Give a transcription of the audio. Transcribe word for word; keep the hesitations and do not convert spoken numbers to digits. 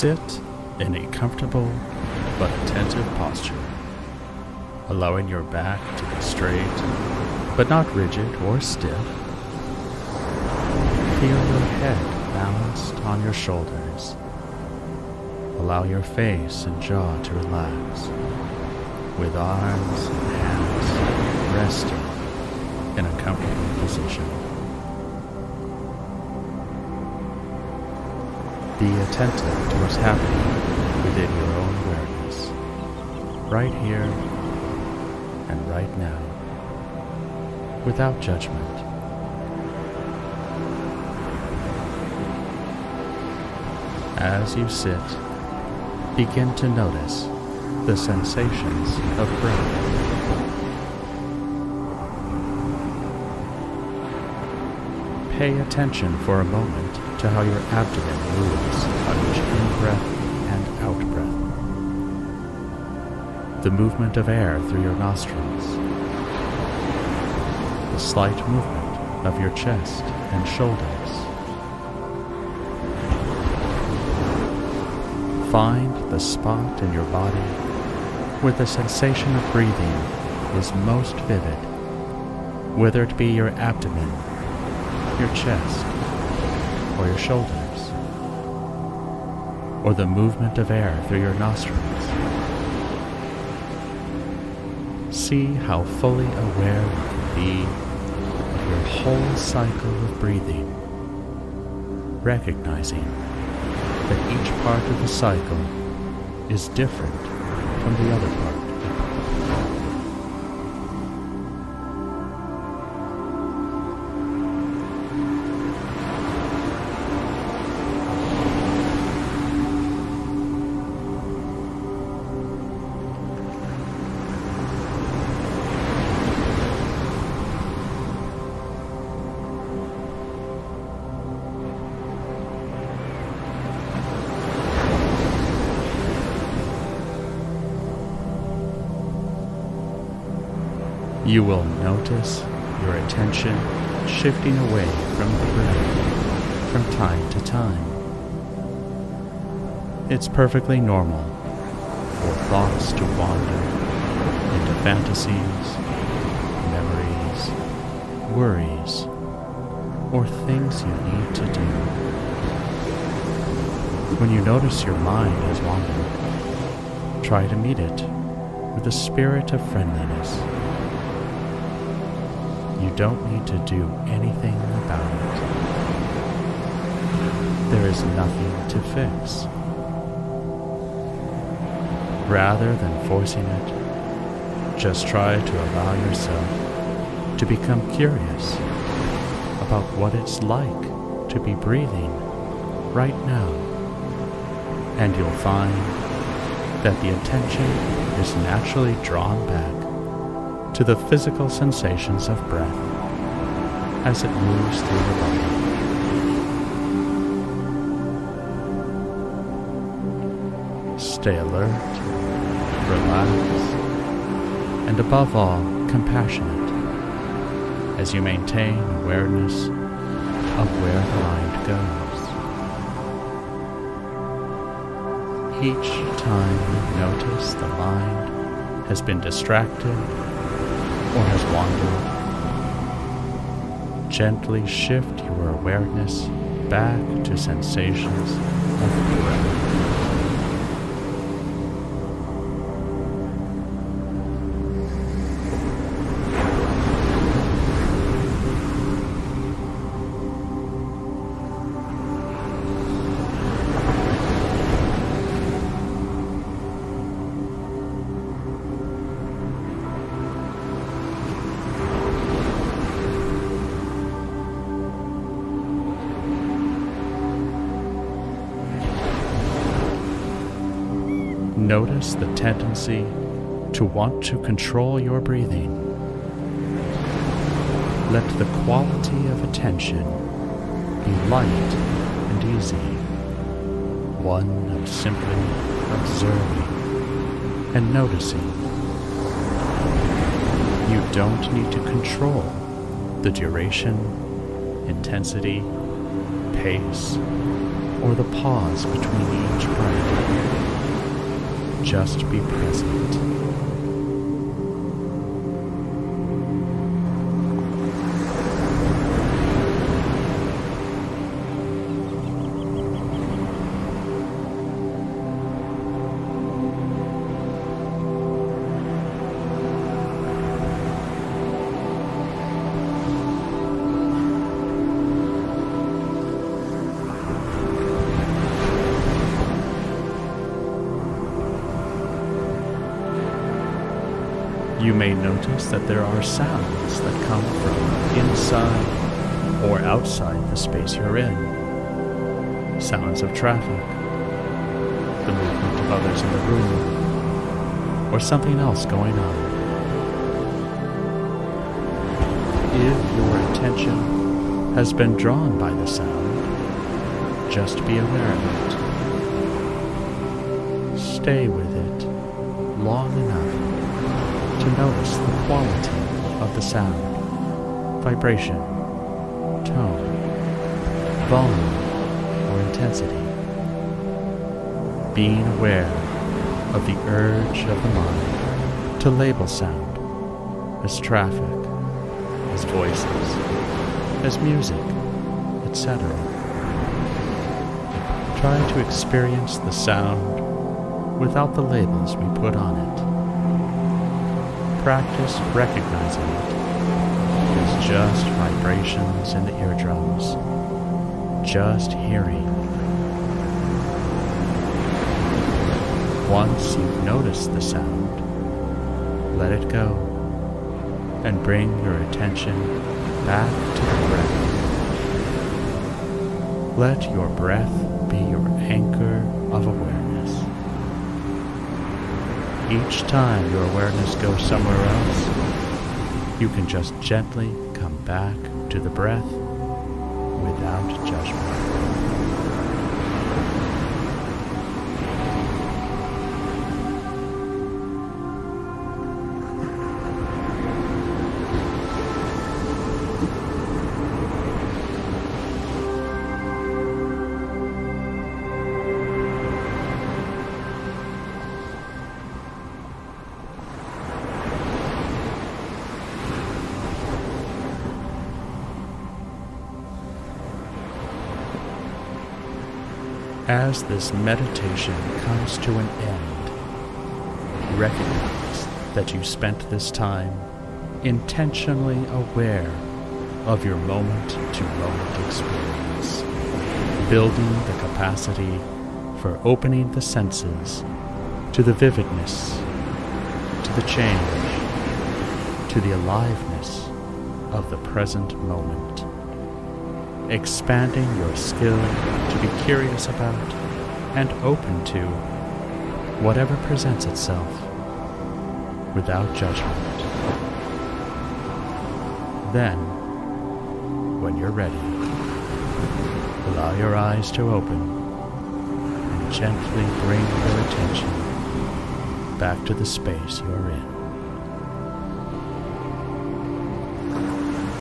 Sit in a comfortable but attentive posture, allowing your back to be straight but not rigid or stiff. Feel your head balanced on your shoulders. Allow your face and jaw to relax, with arms and hands resting in a comfortable position. Be attentive to what's happening within your own awareness, right here and right now, without judgment. As you sit, begin to notice the sensations of breath. Pay attention for a moment to how your abdomen moves on each in-breath and out-breath, the movement of air through your nostrils, the slight movement of your chest and shoulders. Find the spot in your body where the sensation of breathing is most vivid, whether it be your abdomen, your chest, or your shoulders, or the movement of air through your nostrils. See how fully aware you can be of your whole cycle of breathing, recognizing that each part of the cycle is different from the other part. You will notice your attention shifting away from the breath from time to time. It's perfectly normal for thoughts to wander into fantasies, memories, worries, or things you need to do. When you notice your mind has wandered, try to meet it with a spirit of friendliness. You don't need to do anything about it. There is nothing to fix. Rather than forcing it, just try to allow yourself to become curious about what it's like to be breathing right now, and you'll find that the attention is naturally drawn back to the physical sensations of breath as it moves through the body. Stay alert, relaxed, and above all, compassionate as you maintain awareness of where the mind goes. Each time you notice the mind has been distracted or has wandered, gently shift your awareness back to sensations of breath. Notice the tendency to want to control your breathing. Let the quality of attention be light and easy, one of simply observing and noticing. You don't need to control the duration, intensity, pace, or the pause between each breath. Just be present. You may notice that there are sounds that come from inside or outside the space you're in. Sounds of traffic, the movement of others in the room, or something else going on. If your attention has been drawn by the sound, just be aware of it. Stay with it long enough to notice the quality of the sound, vibration, tone, volume, or intensity. Being aware of the urge of the mind to label sound as traffic, as voices, as music, et cetera. Try to experience the sound without the labels we put on it. Practice recognizing it as just vibrations in the eardrums, just hearing. Once you've noticed the sound, let it go and bring your attention back to the breath. Let your breath be your anchor of awareness. Each time your awareness goes somewhere else, you can just gently come back to the breath without judgment. As this meditation comes to an end, recognize that you spent this time intentionally aware of your moment-to-moment experience, building the capacity for opening the senses to the vividness, to the change, to the aliveness of the present moment. Expanding your skill to be curious about and open to whatever presents itself without judgment. Then, when you're ready, allow your eyes to open and gently bring your attention back to the space you're in.